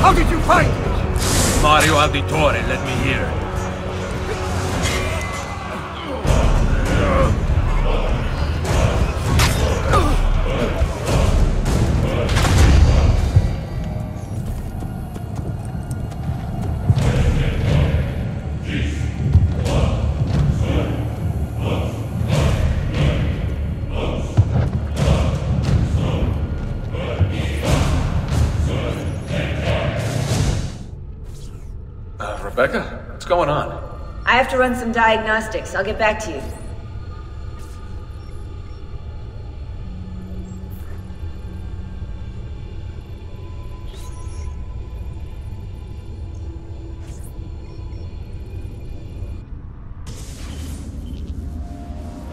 How did you find it? Mario Auditore let me hear. Becca, what's going on? I have to run some diagnostics. I'll get back to you.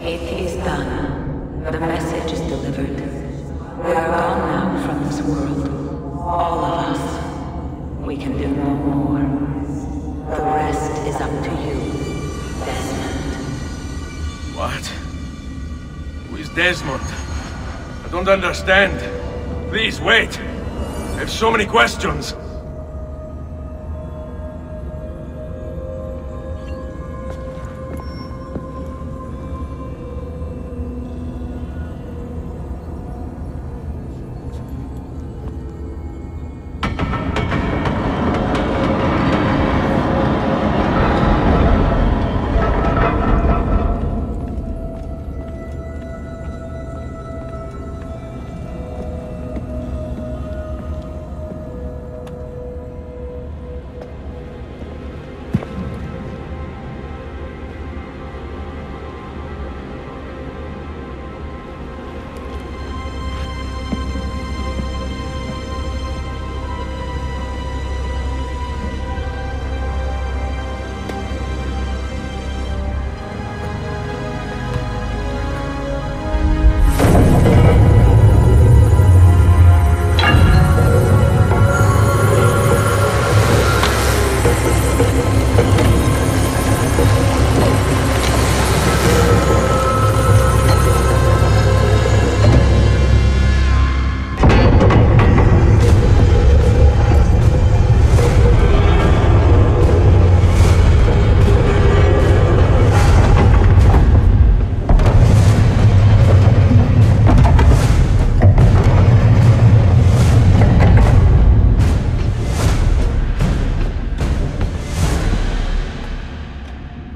It is done. The message is delivered. We are gone now from this world. All of us. We can do no more. The rest is up to you, Desmond. What? Who is Desmond? I don't understand. Please, wait. I have so many questions.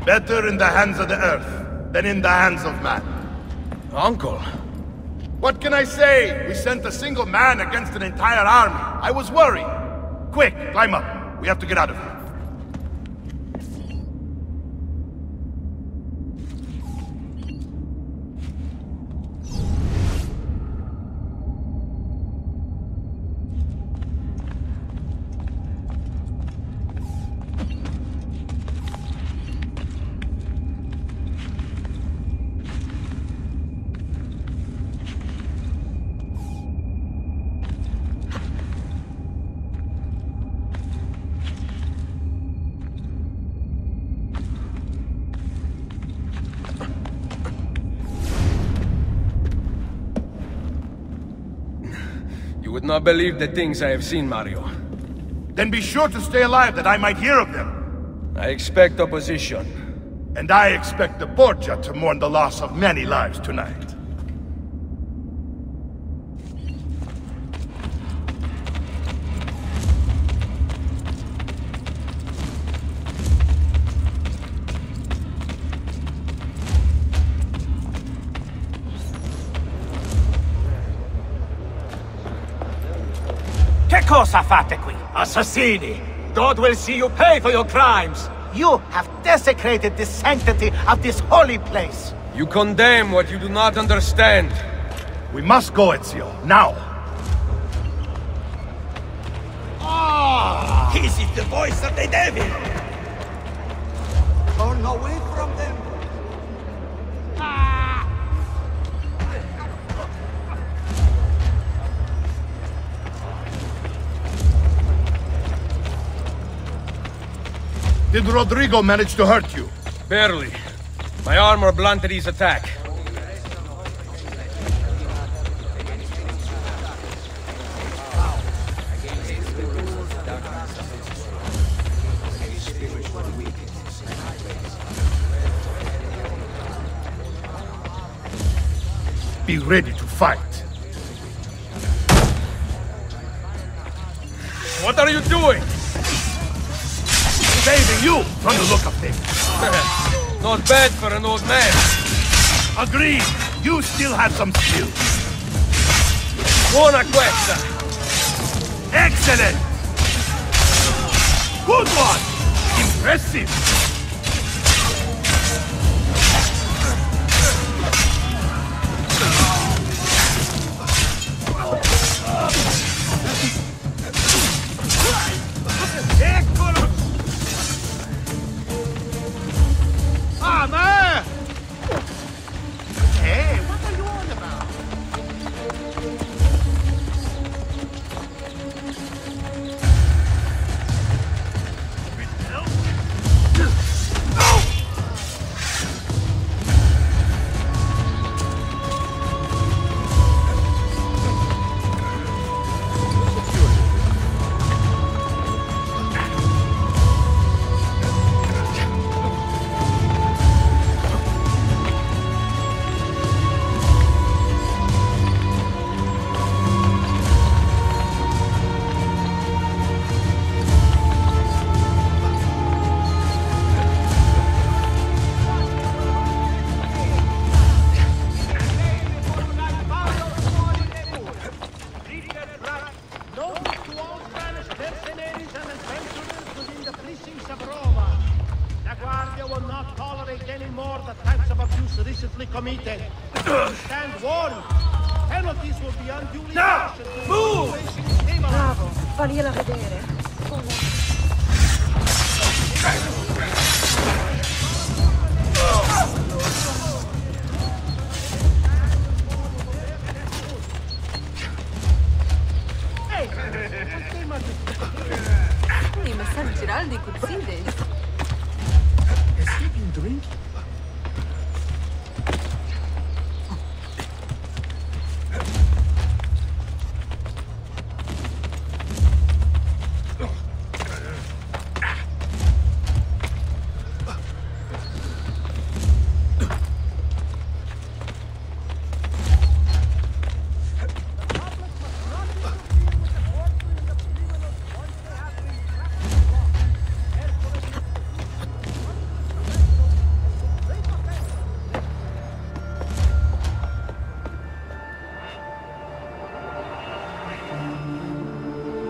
Better in the hands of the Earth than in the hands of man. Uncle? What can I say? We sent a single man against an entire army. I was worried. Quick, climb up. We have to get out of here. You would not believe the things I have seen, Mario. Then be sure to stay alive that I might hear of them. I expect opposition. And I expect the Borgia to mourn the loss of many lives tonight. Cosa fate qui? Assassini! God will see you pay for your crimes! You have desecrated the sanctity of this holy place! You condemn what you do not understand! We must go, Ezio, now! Ah! This is the voice of the devil! Turn away from them! Ah! Did Rodrigo manage to hurt you? Barely. My armor blunted his attack. Be ready to fight. What are you doing? Saving you from the look of things. Not bad for an old man. Agreed. You still have some skill. Buona questa. Excellent. Good one. Impressive.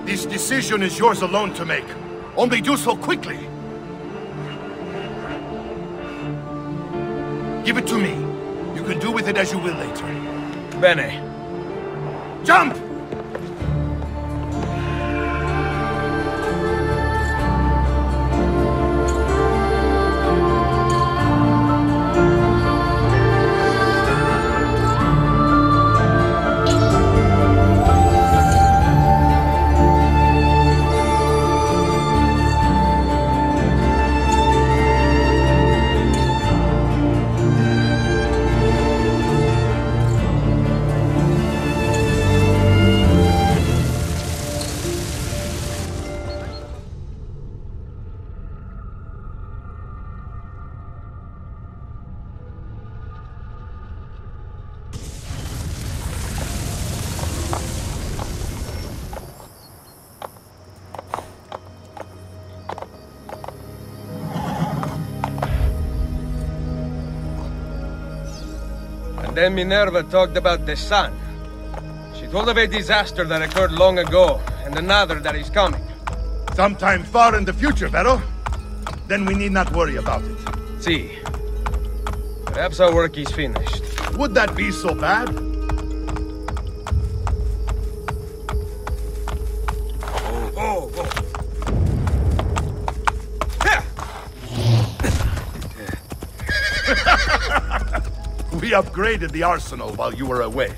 This decision is yours alone to make. Only do so quickly. Give it to me. You can do with it as you will later. Bene. Jump! Then Minerva talked about the sun. She told of a disaster that occurred long ago, and another that is coming. Sometime far in the future, Vero. Then we need not worry about it. See. Perhaps our work is finished. Would that be so bad? We upgraded the arsenal while you were away.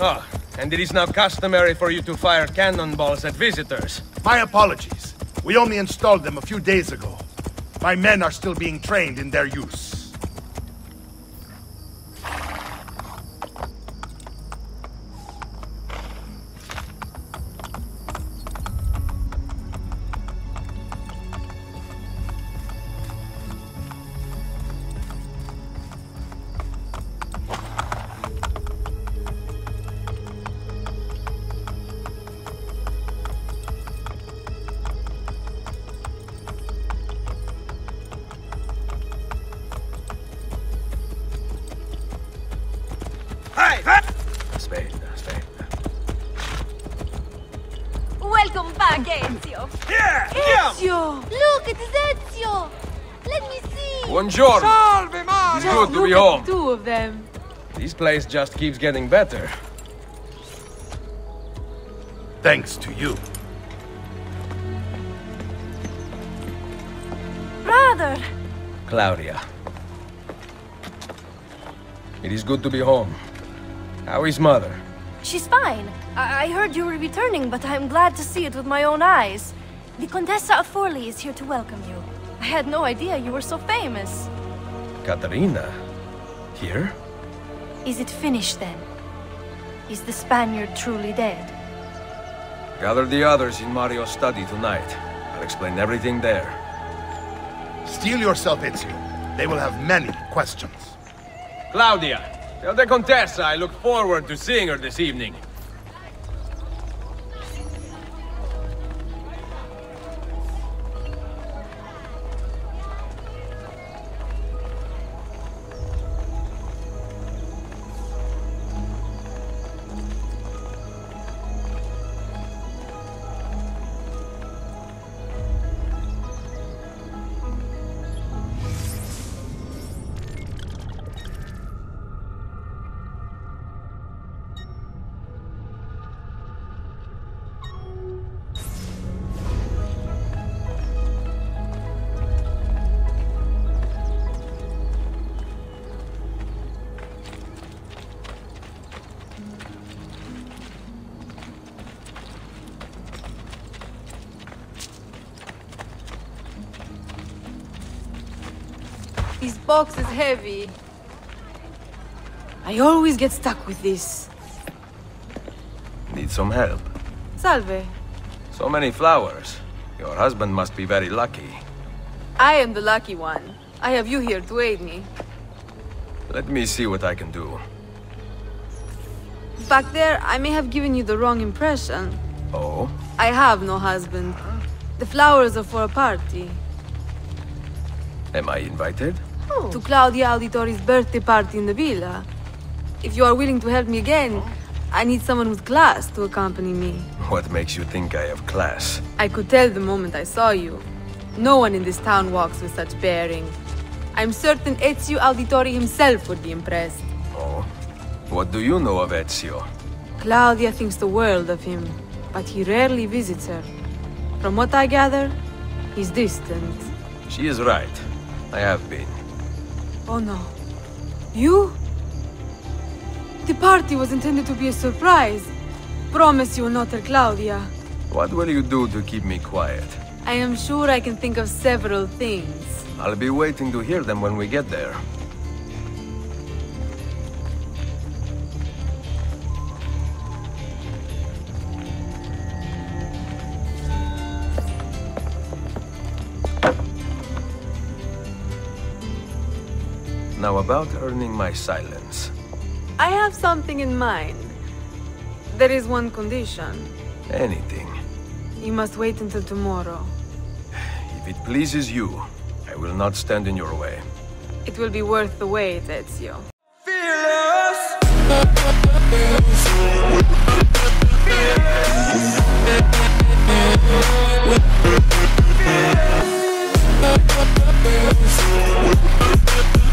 Ah, and it is now customary for you to fire cannonballs at visitors. My apologies. We only installed them a few days ago. My men are still being trained in their use. Welcome back, Ezio. Here! Ezio! Look, it is Ezio! Let me see! Buongiorno! Salve, Mario! Just good to be home. Two of them. This place just keeps getting better. Thanks to you. Brother! Claudia. It is good to be home. How is mother? She's fine. I heard you were returning, but I'm glad to see it with my own eyes. The Contessa of Forli is here to welcome you. I had no idea you were so famous. Caterina? Here? Is it finished then? Is the Spaniard truly dead? Gather the others in Mario's study tonight. I'll explain everything there. Steel yourself, Ezio. They will have many questions. Claudia! Tell the Contessa I look forward to seeing her this evening. This box is heavy. I always get stuck with this. Need some help? Salve. So many flowers. Your husband must be very lucky. I am the lucky one. I have you here to aid me. Let me see what I can do. Back there, I may have given you the wrong impression. Oh? I have no husband. The flowers are for a party. Am I invited? Oh. To Claudia Auditore's birthday party in the villa. If you are willing to help me again, I need someone with class to accompany me. What makes you think I have class? I could tell the moment I saw you. No one in this town walks with such bearing. I'm certain Ezio Auditore himself would be impressed. Oh? What do you know of Ezio? Claudia thinks the world of him, but he rarely visits her. From what I gather, he's distant. She is right. I have been. Oh no. You? The party was intended to be a surprise. Promise you will not tell Claudia. What will you do to keep me quiet? I am sure I can think of several things. I'll be waiting to hear them when we get there. Now about earning my silence. I have something in mind. There is one condition. Anything. You must wait until tomorrow. If it pleases you, I will not stand in your way. It will be worth the wait, Ezio. Fearless!